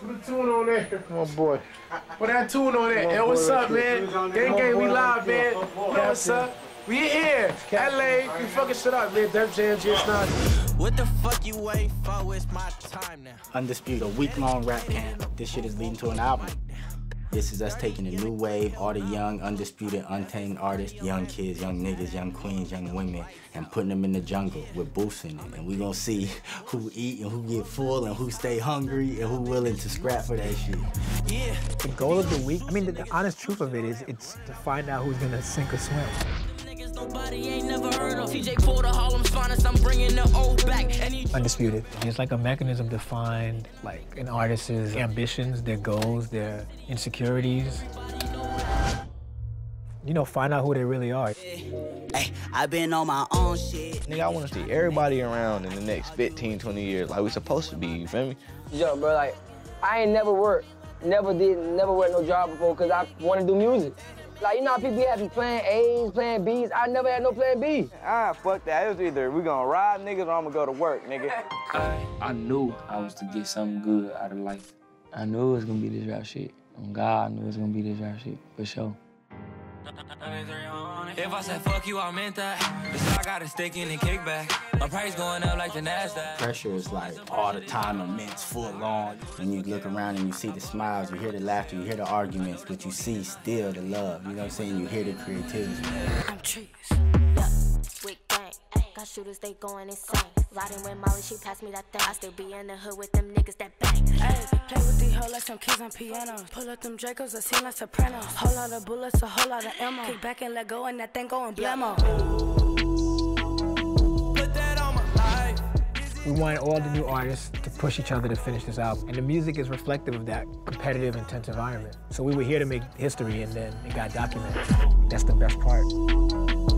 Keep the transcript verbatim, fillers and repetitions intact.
Put a tune on there. Come on, boy. Put that tune on there. Hey, what's up, man? Gang gang, we live, man. You know what's up? We here. L A, we fucking shit up, man. Def Jam, G S nine. What the fuck you waiting for? It's my time now. Undisputed, a week-long rap camp. This shit is leading to an album. This is us taking a new wave, all the young, undisputed, untamed artists, young kids, young niggas, young queens, young women, and putting them in the jungle. We're boosting them, and we gonna see who eat and who get full and who stay hungry and who willing to scrap for that shit. Yeah. The goal of the week, I mean, the, the honest truth of it is, it's to find out who's gonna sink or swim. Nobody ain't never heard of T J Porter, Harlem's finest. I'm bringing the old back. Undisputed. It's like a mechanism to find like an artist's ambitions, their goals, their insecurities. You know, find out who they really are. Hey, I've been on my own shit. Nigga, I want to see everybody around in the next fifteen, twenty years like we supposed to be. You feel me? Yo, bro, like I ain't never worked, never did, never worked no job before because I want to do music. Like, you know how people be having plan A's, plan B's? I never had no plan B. Ah, fuck that. It was either we gonna rob niggas or I'm gonna go to work, nigga. I, I knew I was to get something good out of life. I knew it was gonna be this rap shit. And God knew it was gonna be this rap shit, for sure. If I said fuck you, I meant that. Cause I got a stick in the kickback. My price going up like the NASDAQ. Pressure is like all the time, immense, full long. And you look around and you see the smiles, you hear the laughter, you hear the arguments, but you see still the love. You know what I'm saying? You hear the creativity. I'm trees. Look, gang. Got shooters, they going insane. Riding with Molly, she passed me that thing. I still be in the hood with them niggas that bang. Hey, play with these hoes like some kids on pianos. Pull up them Dracos, I seem like Sopranos. Whole lot of bullets, a whole lot of ammo. Kick back and let go, and that thing going blammo. We want all the new artists to push each other to finish this album. And the music is reflective of that competitive, intense environment. So we were here to make history, and then it got documented. That's the best part.